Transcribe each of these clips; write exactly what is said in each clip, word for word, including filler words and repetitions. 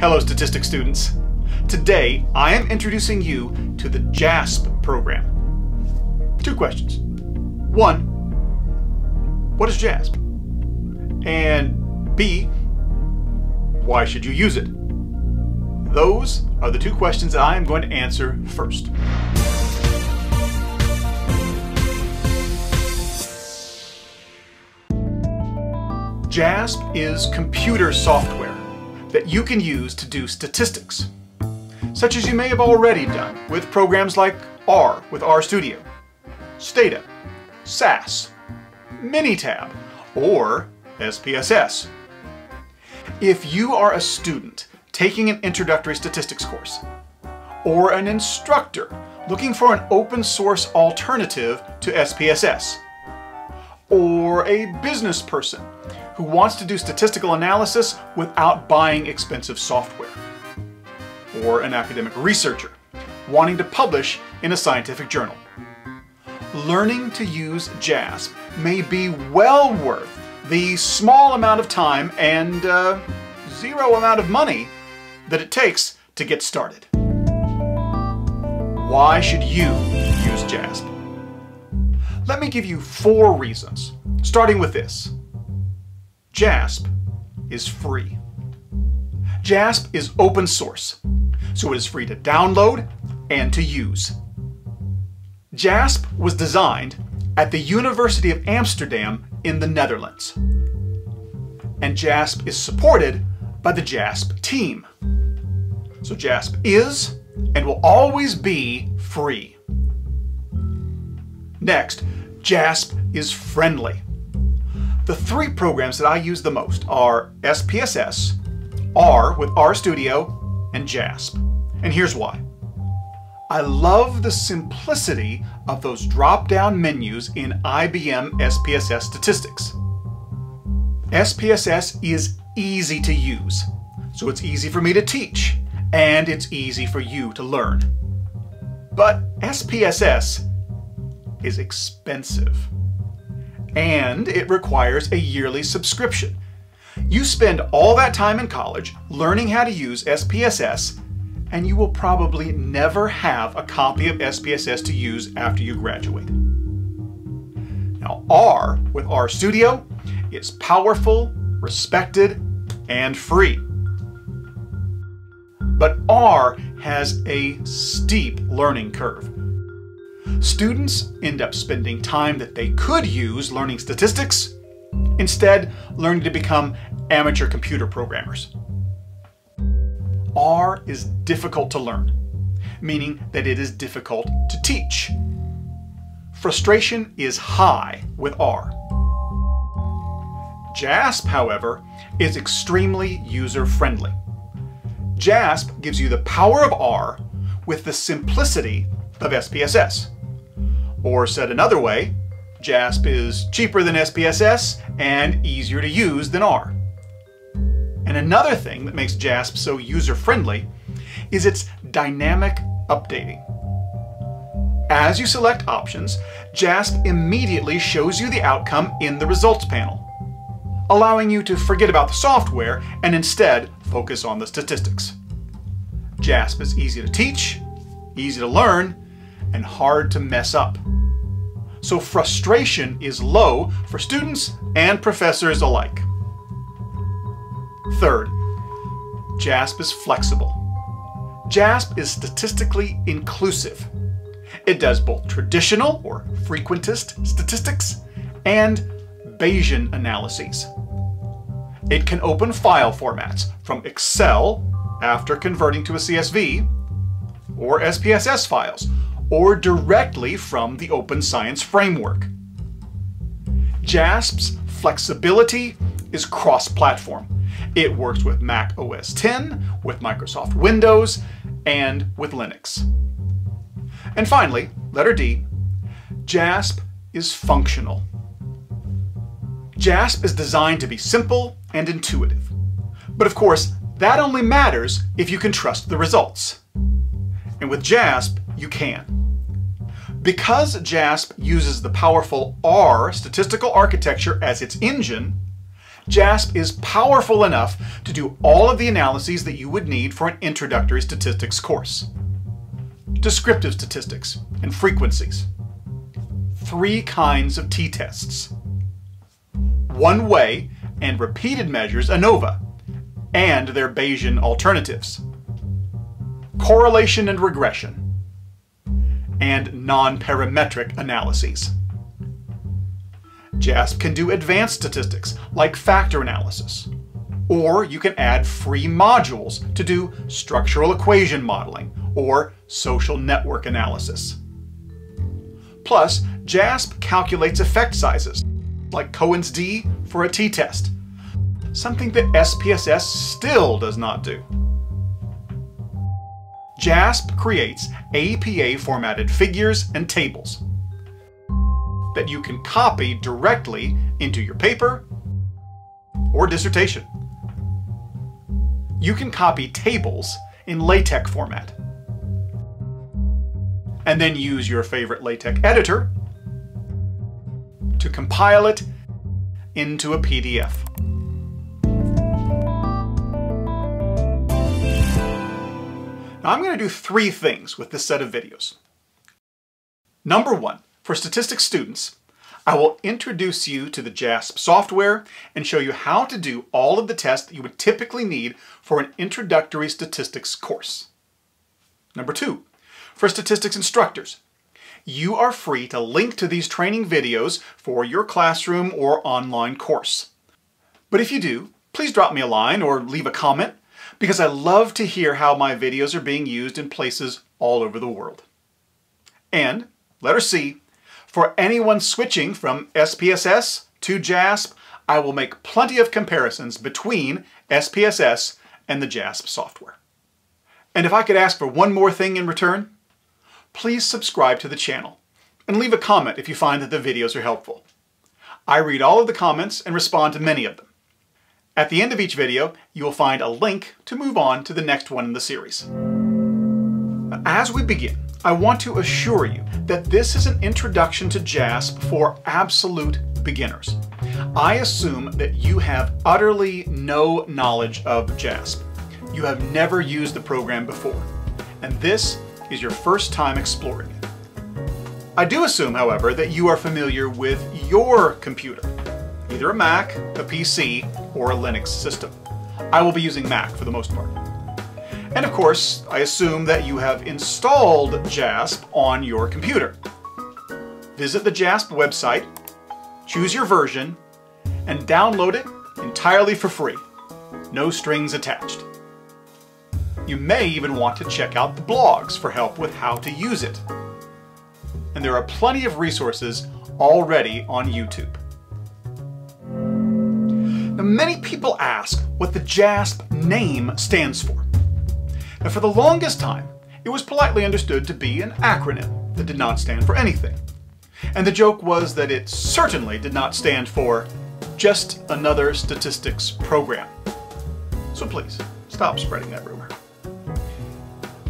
Hello, statistics students. Today, I am introducing you to the JASP program. Two questions. One, what is JASP? And B, why should you use it? Those are the two questions I am going to answer first. JASP is computer software that you can use to do statistics, such as you may have already done with programs like R with RStudio, Stata, S A S, Minitab, or S P S S. If you are a student taking an introductory statistics course, or an instructor looking for an open source alternative to S P S S, or a business person who wants to do statistical analysis without buying expensive software, or an academic researcher wanting to publish in a scientific journal. Learning to use JASP may be well worth the small amount of time and uh, zero amount of money that it takes to get started. Why should you use JASP? Let me give you four reasons, starting with this. JASP is free. JASP is open source, so it is free to download and to use. JASP was designed at the University of Amsterdam in the Netherlands, and JASP is supported by the JASP team. So JASP is and will always be free. Next, JASP is friendly. The three programs that I use the most are S P S S, R with RStudio, and JASP. And here's why. I love the simplicity of those drop-down menus in I B M S P S S Statistics. S P S S is easy to use, so it's easy for me to teach, and it's easy for you to learn. But S P S S is expensive, and it requires a yearly subscription. You spend all that time in college learning how to use S P S S, and you will probably never have a copy of S P S S to use after you graduate. Now, R with RStudio is powerful, respected, and free. But R has a steep learning curve. Students end up spending time that they could use learning statistics, instead learning to become amateur computer programmers. R is difficult to learn, meaning that it is difficult to teach. Frustration is high with R. JASP, however, is extremely user-friendly. JASP gives you the power of R with the simplicity of S P S S. Or said another way, JASP is cheaper than S P S S and easier to use than R. And another thing that makes JASP so user-friendly is its dynamic updating. As you select options, JASP immediately shows you the outcome in the results panel, allowing you to forget about the software and instead focus on the statistics. JASP is easy to teach, easy to learn, and hard to mess up. So frustration is low for students and professors alike. Third, JASP is flexible. JASP is statistically inclusive. It does both traditional or frequentist statistics and Bayesian analyses. It can open file formats from Excel after converting to a C S V, or S P S S files, or directly from the Open Science Framework. JASP's flexibility is cross-platform. It works with Mac O S X, with Microsoft Windows, and with Linux. And finally, letter D, JASP is functional. JASP is designed to be simple and intuitive. But of course, that only matters if you can trust the results. And with JASP, you can. Because JASP uses the powerful R statistical architecture as its engine, JASP is powerful enough to do all of the analyses that you would need for an introductory statistics course. Descriptive statistics and frequencies. Three kinds of t-tests. One-way and repeated measures, ANOVA, and their Bayesian alternatives. Correlation and regression. And non-parametric analyses. JASP can do advanced statistics, like factor analysis. Or you can add free modules to do structural equation modeling or social network analysis. Plus, JASP calculates effect sizes, like Cohen's D for a t-test, something that S P S S still does not do. JASP creates A P A-formatted figures and tables that you can copy directly into your paper or dissertation. You can copy tables in LaTeX format and then use your favorite LaTeX editor to compile it into a P D F. Now I'm going to do three things with this set of videos. Number one, for statistics students, I will introduce you to the JASP software and show you how to do all of the tests that you would typically need for an introductory statistics course. Number two, for statistics instructors, you are free to link to these training videos for your classroom or online course. But if you do, please drop me a line or leave a comment, because I love to hear how my videos are being used in places all over the world. And, letter C, for anyone switching from S P S S to JASP, I will make plenty of comparisons between S P S S and the JASP software. And if I could ask for one more thing in return, please subscribe to the channel and leave a comment if you find that the videos are helpful. I read all of the comments and respond to many of them. At the end of each video, you will find a link to move on to the next one in the series. As we begin, I want to assure you that this is an introduction to JASP for absolute beginners. I assume that you have utterly no knowledge of JASP. You have never used the program before, and this is your first time exploring it. I do assume, however, that you are familiar with your computer, either a Mac, a P C, or a Linux system. I will be using Mac for the most part. And of course, I assume that you have installed JASP on your computer. Visit the JASP website, choose your version, and download it entirely for free. No strings attached. You may even want to check out the blogs for help with how to use it. And there are plenty of resources already on YouTube. Now, many people ask what the JASP name stands for. Now, for the longest time, it was politely understood to be an acronym that did not stand for anything. And the joke was that it certainly did not stand for just another statistics program. So please, stop spreading that rumor.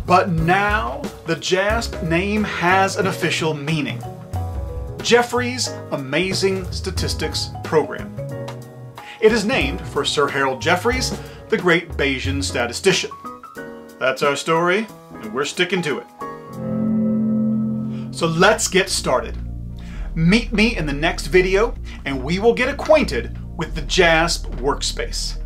But now, the JASP name has an official meaning. Jeffrey's Amazing Statistics Program. It is named for Sir Harold Jeffreys, the great Bayesian statistician. That's our story, and we're sticking to it. So let's get started. Meet me in the next video, and we will get acquainted with the JASP workspace.